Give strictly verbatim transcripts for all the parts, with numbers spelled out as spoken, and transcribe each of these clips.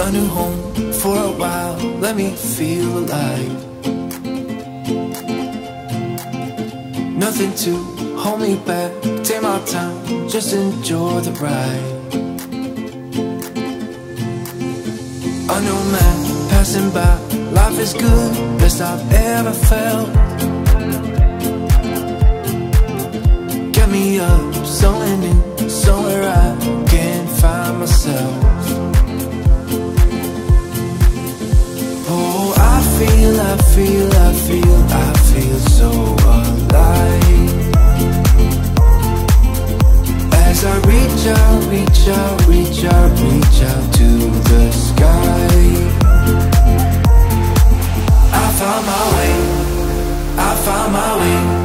a new home for a while. Let me feel alive. Nothing to hold me back. Take my time, just enjoy the ride. A new man passing by. Life is good, best I've ever felt. Get me up, somewhere new, somewhere I can find myself. Oh, I feel, I feel, I feel, I feel so alive. As I reach out, reach out, reach out, reach out to the sky. I found my way, I found my way.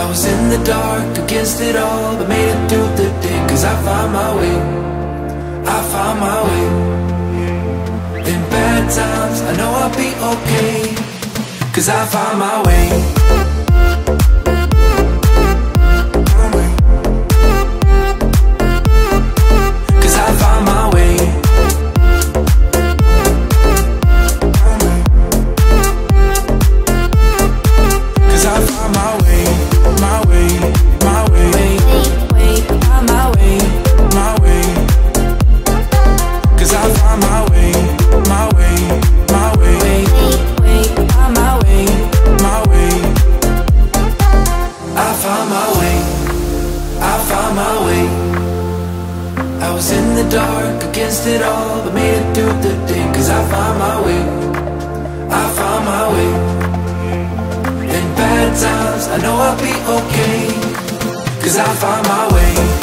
I was in the dark, against it all, but made it through the day. Cause I found my way, I found my way. In bad times, I know I'll be okay. Cause I found my way. I know I'll be okay, cause I found my way.